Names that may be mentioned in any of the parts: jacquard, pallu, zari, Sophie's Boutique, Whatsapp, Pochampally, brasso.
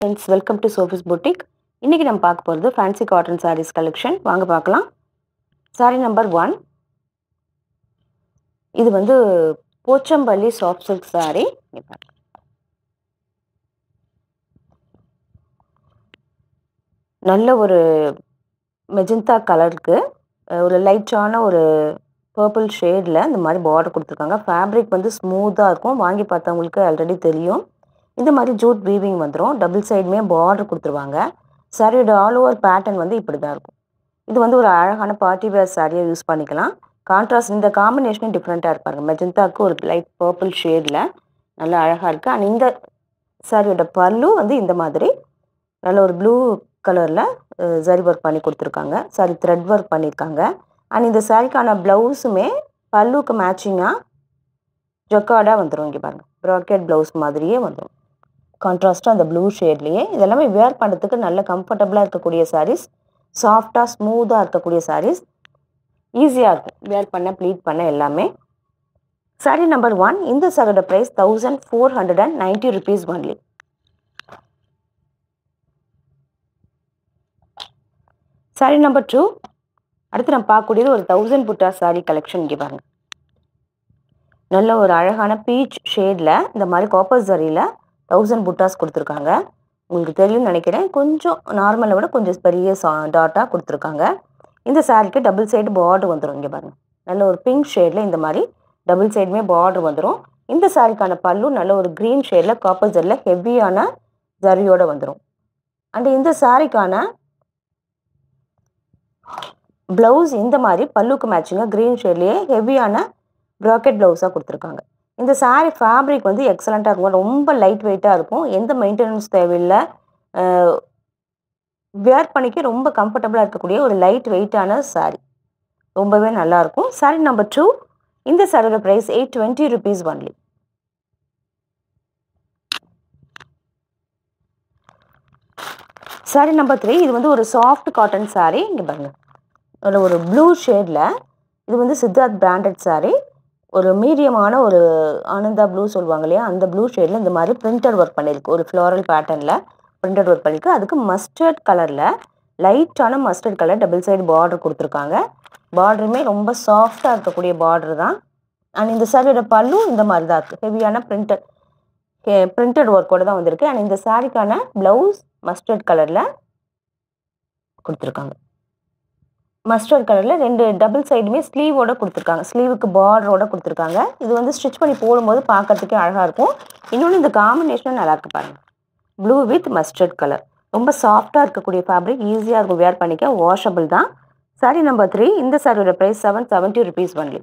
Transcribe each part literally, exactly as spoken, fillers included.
Friends, welcome to Sophie's Boutique. Today we will see the fancy cotton sarees collection. Saree number one. This is Pochampally soft silk saree. நல்ல ஒரு magenta color க்கு ஒரு light ஆன ஒரு purple shade ல இந்த மாதிரி border கொடுத்திருக்காங்க. Fabric வந்து smooth-ஆ இருக்கும். வாங்கி பார்த்தவங்களுக்கு already தெரியும். இந்த மாதிரி jute weaving வந்துரும். Double side மே border கொடுத்துருவாங்க. saree-ட all over pattern வந்து இப்படிதான் இருக்கும். இது வந்து ஒரு அழகான party wear saree-யா யூஸ் பண்ணிக்கலாம். Contrast இந்த combination different-ஆ இருப்பாங்க. Magenta-க்கு ஒரு light purple shade ல நல்ல அழகா இருக்கு. And இந்த saree-ட pallu வந்து இந்த மாதிரி நல்ல ஒரு blue color la zari work panni kuduthirukanga sari thread work pannirukanga and indha sari kana blouse me pallu ku matching ah jacquard ah vandrum inge paarenga brocade blouse madriye vandrum contrast ah and blue shade liye idellame wear pannathukku nalla comfortable ah irukkuriya sarees soft ah smooth ah irukkuriya sarees easy ah irukku wear panna pleat panna ellame saree number one indha saree da price one thousand four hundred ninety rupees only. Saree number two. அடுத்து நம்ம பார்க்கக்கூடியது ஒரு one thousand புட்டா saree collection இங்க பாருங்க. நல்ல ஒரு அழகான peach shade ல இந்த மாதிரி copper zariல one thousand புட்டாஸ் கொடுத்திருக்காங்க. உங்களுக்கு தெரியும் நினைக்கிறேன். கொஞ்சம் நார்மலை விட கொஞ்சம் பெரிய டாட்டா கொடுத்திருக்காங்க. இந்த சாரிக்கு double side border வந்துரும் இங்க பாருங்க. நல்ல ஒரு pink shade ல இந்த மாதிரி double side மே border வந்துரும். இந்த சாரிக்கான பல்லு நல்ல ஒரு green shade ல copper zariல ஹெவியான zariயோட வந்துரும். And இந்த சாரிக்கான blouse இந்த மாதிரி பல்லுக்கு மேட்சிங்கா green shade லே ஹெவியான brocade blouse ஆ கொடுத்திருக்காங்க. இந்த saree fabric வந்து எக்ஸலென்ட்டா இருக்கும். ரொம்ப லைட் வெயிட்டா இருக்கும். எந்த மெயின்டனன்ஸ் தேவையில்ல. wear பண்ணிக்க ரொம்ப கம்ஃபர்ட்டபிளா இருக்கக்கூடிய ஒரு லைட் வெயிட்டான saree. ரொம்பவே நல்லா இருக்கும். saree number two இந்த saree-ட price eight hundred twenty rupees only. saree number three இது வந்து ஒரு soft cotton saree இங்க பாருங்க. ஒரு ஒரு ப்ளூ ஷேட்ல இது வந்து சித்தார்த் பிராண்டட் saree ஒரு மீடியமான ஒரு ஆனந்தா ப்ளூ சொல்வாங்க இல்லையா அந்த ப்ளூ ஷேட்ல இந்த மாதிரி பிரிண்டட் வர்க் பண்ணிருக்கு ஒரு floral patternல பிரிண்டட் வர்க் பண்ணிருக்கு அதுக்கு மஸ்டர்ட் கலர்ல லைட்டான mustard colour double side border கொடுத்திருக்காங்க borderமே ரொம்ப சாஃப்ட்டா இருக்கக்கூடிய border தான் and இந்த saree-ட பல்லு இந்த மாதிரி தான் இருக்கு ஹெவியான பிரிண்டட் பிரிண்டட் வர்க்கோட தான் வந்திருக்கு and இந்த saree-க்கான ப்ளவுஸ் மஸ்டர்ட் கலர்ல கொடுத்திருக்காங்க. Mustard color la rendu double side me sleeve oda kuduthirukanga sleeve ku border oda kuduthirukanga idu vandu stitch panni podumbodhu paakradhukku alaga irukum innonu indha combination nalla irukku paarenga blue with mustard color romba soft ah irukkuriya fabric easy ah wear pannika washable da saree number three indha saree oda price seven hundred seventy rupees only.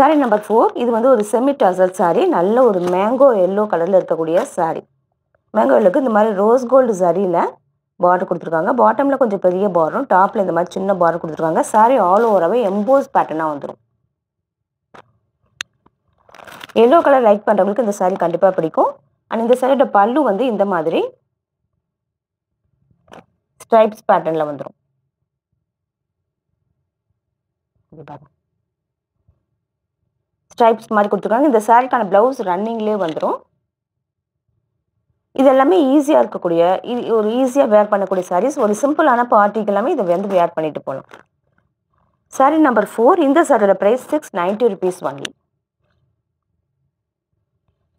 saree number four idu vandu oru semi tassel saree nalla oru mango yellow color la irukkuriya saree mango yellow ku indha mari rose gold saree la border கொடுத்திருக்காங்க. பாட்டம்ல கொஞ்சம் பெரிய border-ம் டாப்ல இந்த மாதிரி சின்ன border கொடுத்திருக்காங்க. saree all over-ஆவே embossed pattern-ஆ வந்துரும். yellow color like பண்றவங்களுக்கு இந்த saree கண்டிப்பா பிடிக்கும். and இந்த saree-ட பல்லு வந்து இந்த மாதிரி stripes pattern-ல வந்துரும். stripes மாதிரி கொடுத்திருக்காங்க. இந்த saree-க்கான blouse running-லயே வந்துரும். இது எல்லாமே ஈஸியா இருக்கக்கூடிய ஒரு ஈஸியா wear பண்ணக்கூடிய sarees ஒரு சிம்பிளான பார்ட்டிக்கு எல்லாமே இத வந்து wear பண்ணிட்டு போலாம். saree number four இந்த saree-ட price six hundred ninety rupees only.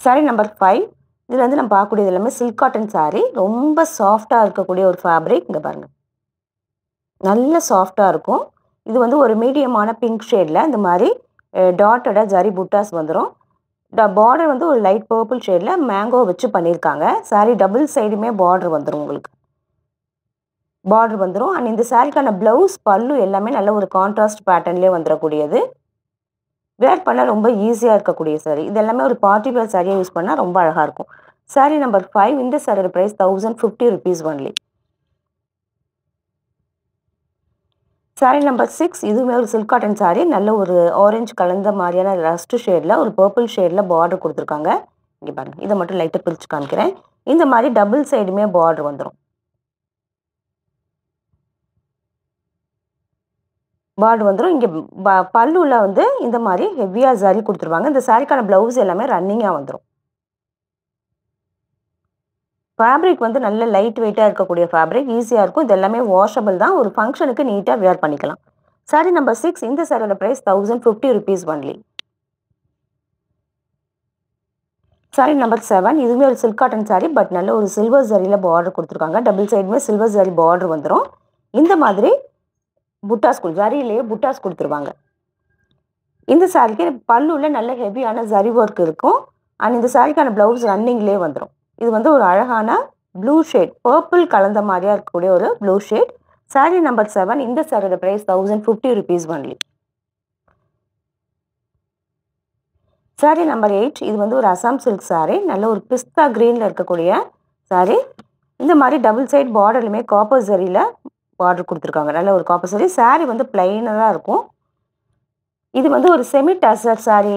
saree number five இதுல வந்து நம்ம பார்க்கக்கூடியது எல்லாமே silk cotton saree ரொம்ப சாஃப்ட்டா இருக்கக்கூடிய ஒரு fabric இங்க பாருங்க. நல்ல சாஃப்ட்டா இருக்கும். இது வந்து ஒரு மீடியமான pink shade-ல இந்த மாதிரி dotted zari buttas வந்துரும். The border வந்து ஒரு லைட் purple shade-ல mango வச்சு பண்ணிருக்காங்க. saree double side-மே border வந்துரும் உங்களுக்கு. border வந்துரும் and இந்த saree-க்கான blouse பல்லு எல்லாமே நல்ல ஒரு contrast pattern-லயே வந்திர கூடியது. wear பண்ண ரொம்ப ஈஸியா இருக்க கூடிய saree. இது எல்லாமே ஒரு party wear saree-ஆ யூஸ் பண்ணா ரொம்ப அழகா இருக்கும். saree number five இந்த saree-ட price one thousand fifty rupees only. saree number six இதுமே ஒரு silk cotton saree நல்ல ஒரு orange கலந்த மாதிரியான rust shade ல ஒரு purple shade ல border கொடுத்திருக்காங்க. இங்க பாருங்க. இத மட்டும் லைட்டா பிரிச்சு காமிக்கிறேன். இந்த மாதிரி double side மே border வந்துரும். பார்டு வந்துரும். இங்கே பல்லுல வந்து இந்த மாதிரி ஹெவியாக சாரி கொடுத்துருவாங்க. இந்த சாரிக்கான ப்ளவுஸ் எல்லாமே ரன்னிங்காக வந்துடும். ஃபேப்ரிக் வந்து நல்ல லைட் வெயிட்டாக இருக்கக்கூடிய ஃபேப்ரிக், ஈஸியாக இருக்கும். இது எல்லாமே வாஷபிள் தான், ஒரு ஃபங்க்ஷனுக்கு நீட்டாக வியர் பண்ணிக்கலாம். Saree number six. இந்த சாரியோட price thousand fifty rupees only. Sorry number seven. இதுவுமே ஒரு சில்க் காட்டன் சாரி, பட் நல்ல ஒரு சில்வர் சாரியில் பார்டர் கொடுத்துருக்காங்க. டபுள் சைடுமே சில்வர் சாரி பார்டர் வந்துடும். இந்த மாதிரி புட்டாஸ் கொடு ஜரியிலேயே புட்டாஸ் கொடுத்துருவாங்க. இந்த சாரிக்கு பல்லுவில் நல்ல ஹெவியான ஜரி ஒர்க் இருக்கும். அண்ட் இந்த சாரிக்கான ப்ளவுஸ் ரன்னிங்லேயே வந்துடும். இது வந்து ஒரு அழகான ப்ளூ ஷேட், பர்பிள் கலந்த மாதிரியாக இருக்கக்கூடிய ஒரு blue shade. Saree number seven. இந்த சாரியோட price thousand fifty rupees only. Sorry number eight. இது வந்து ஒரு அசாம் சில்க் சாரி, நல்ல ஒரு பிஸ்தா க்ரீனில் இருக்கக்கூடிய சாரி. இந்த மாதிரி டபுள் சைட் பார்டர்லையுமே காப்பர் சரியில் பார்டர் கொடுத்துருக்காங்க. நல்ல ஒரு காப்பர் சரி. சாரி வந்து பிளைனாக தான் இருக்கும். இது வந்து ஒரு செமி டசர் சாரி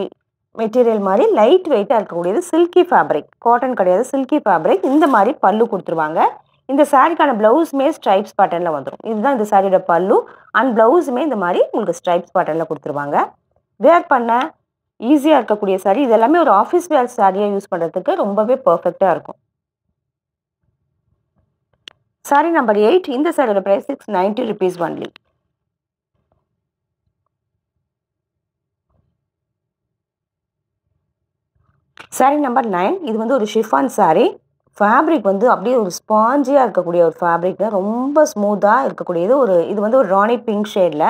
மெட்டீரியல் மாதிரி லைட் வெயிட்டாக இருக்கக்கூடியது. சில்கி ஃபேப்ரிக், காட்டன் கிடையாது, சில்கி ஃபேப்ரிக். இந்த மாதிரி பல்லு கொடுத்துருவாங்க. இந்த சாரிக்கான ப்ளவுஸுமே ஸ்ட்ரைப்ஸ் பேட்டர்னில் வந்துடும். இதுதான் இந்த சாரியோட பல்லு. அண்ட் ப்ளவுஸுமே இந்த மாதிரி உங்களுக்கு ஸ்ட்ரைப்ஸ் பேட்டர்னில் கொடுத்துருவாங்க. வேர் பண்ண ஈஸியாக இருக்கக்கூடிய சாரி. இது எல்லாமே ஒரு ஆஃபீஸ் வேர் சாரியாக யூஸ் பண்ணுறதுக்கு ரொம்பவே பர்ஃபெக்டாக இருக்கும். Saree number eight. இந்த சாரியோட price six ninety rupees only. Sorry number nine. இது வந்து ஒரு ஷிஃபான் சாரி. ஃபேப்ரிக் வந்து அப்படியே ஒரு ஸ்பாஞ்சியாக இருக்கக்கூடிய ஒரு ஃபேப்ரிக், ரொம்ப ஸ்மூத்தாக இருக்கக்கூடியது. ஒரு இது வந்து ஒரு ராணி பிங்க் ஷேடில்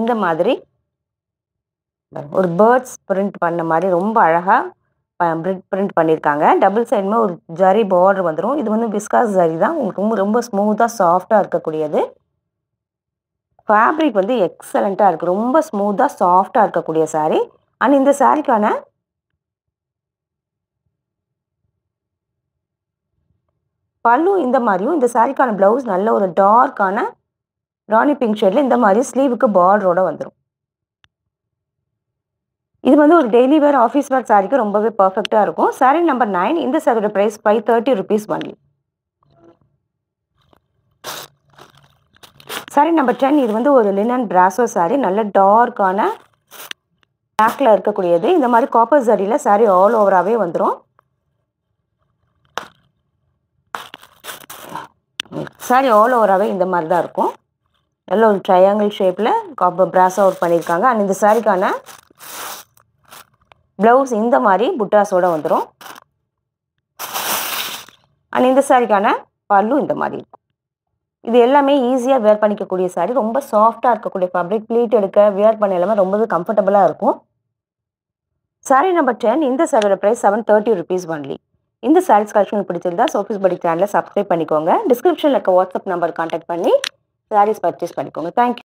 இந்த மாதிரி ஒரு பேர்ட்ஸ் பிரிண்ட் பண்ண மாதிரி ரொம்ப அழகாக பிரிண்ட் பிரிண்ட் பண்ணியிருக்காங்க. டபுள் சைடுமே ஒரு ஜரி பார்டர் வந்துடும். இது வந்து பிஸ்காஸ் ஜரி தான். உங்களுக்கு ரொம்ப ரொம்ப ஸ்மூத்தாக சாஃப்டாக இருக்கக்கூடியது. ஃபேப்ரிக் வந்து எக்ஸலண்ட்டாக இருக்குது, ரொம்ப ஸ்மூத்தாக சாஃப்டாக இருக்கக்கூடிய சாரீ. அண்ட் இந்த சாரீக்கான பல்லு இந்த மாதிரியும், இந்த சாரீக்கான ப்ளவுஸ் நல்ல ஒரு டார்க்கான ராணி பிங்க் ஷேடில் இந்த மாதிரி ஸ்லீவுக்கு பார்டரோடு வந்துடும். இது வந்து ஒரு டெய்லி வேர் ஆஃபீஸ் வேர் சாரிக்கு ரொம்பவே பர்ஃபெக்டாக இருக்கும். Saree number nine. இந்த சாரியோட price five thirty rupees only. Sorry number ten. இது வந்து ஒரு லினன் பிராசோ சாரி, நல்ல டார்க்கான பிளாக்ல இருக்கக்கூடியது. இந்த மாதிரி காப்பர் சாரியில் சாரி ஆல் ஓவராகவே வந்துடும். சாரி ஆல் ஓவராகவே இந்த மாதிரி தான் இருக்கும். நல்ல ஒரு ட்ரையாங்கிள் ஷேப்பில் காப்பர் பிராசோ ஒர்க் பண்ணியிருக்காங்க. அண்ட் இந்த சாரிக்கான ப்ளவுஸ் இந்த மாதிரி புட்டாஸோடு வந்துடும். அண்ட் இந்த சாரிக்கான பல்லு இந்த மாதிரி இருக்கும். இது எல்லாமே ஈஸியாக வேர் பண்ணிக்கக்கூடிய சாரி, ரொம்ப சாஃப்டாக இருக்கக்கூடிய ஃபேப்ரிக். ப்ளீட் எடுக்க வேர் பண்ண எல்லாமே ரொம்பவே கம்ஃபர்டபுளாக இருக்கும். Saree number ten. இந்த சாரியோட price seven thirty rupees only. இந்த சாரீஸ் கலெக்ஷன் பிடிச்சிருந்தா சோஃபீஸ் படி சேனலில் சப்ஸ்கிரைப் பண்ணிக்கோங்க. டிஸ்கிரிப்ஷனில் இருக்க வாட்ஸ்அப் நம்பர் கான்டாக்ட் பண்ணி சாரீஸ் பர்ச்சேஸ் பண்ணிக்கோங்க. தேங்க்யூ.